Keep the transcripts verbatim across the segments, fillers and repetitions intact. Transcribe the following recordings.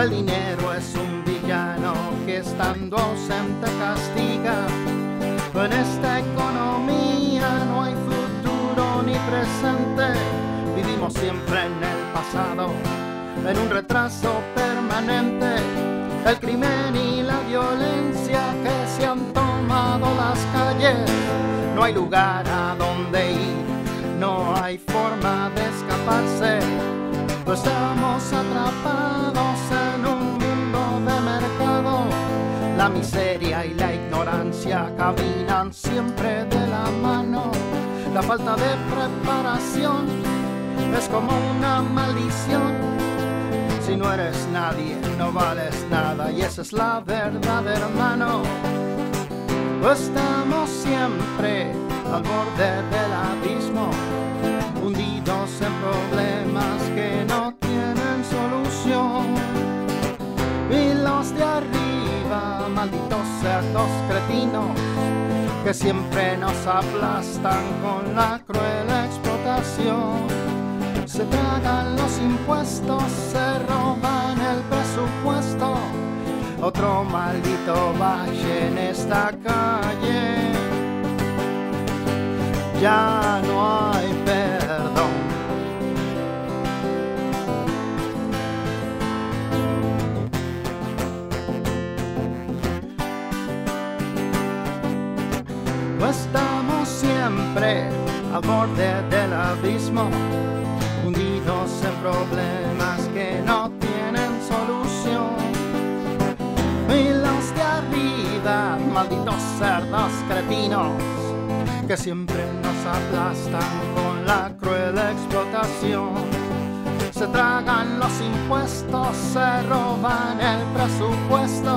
El dinero es un villano que estando ausente castiga. En esta economía no hay futuro ni presente. Vivimos siempre en el pasado, en un retraso permanente. El crimen y la violencia que se han tomado las calles. No hay lugar a donde ir, no hay forma de escaparse. Pues estamos atrapados en un mundo de mercado. La miseria y la ignorancia caminan siempre de la mano. La falta de preparación es como una maldición. Si no eres nadie, no vales nada, y esa es la verdad, hermano. Estamos siempre al borde del abismo, hundidos en problemas que no tienen solución. Y los de arriba, malditos cerdos cretinos, que siempre nos aplastan con la cruel explotación. Se tragan los impuestos, se roban el presupuesto. Otro maldito valle en esta calle. Ya no hay perdón. No estamos siempre al borde del abismo, hundidos en problemas que no tienen solución. Y los de arriba, malditos cerdos cretinos, que siempre nos aplastan con la cruel explotación. Se tragan los impuestos, se roban el presupuesto.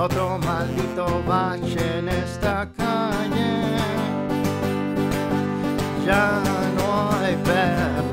Otro maldito valle en esta calle. Ya no hay perdón.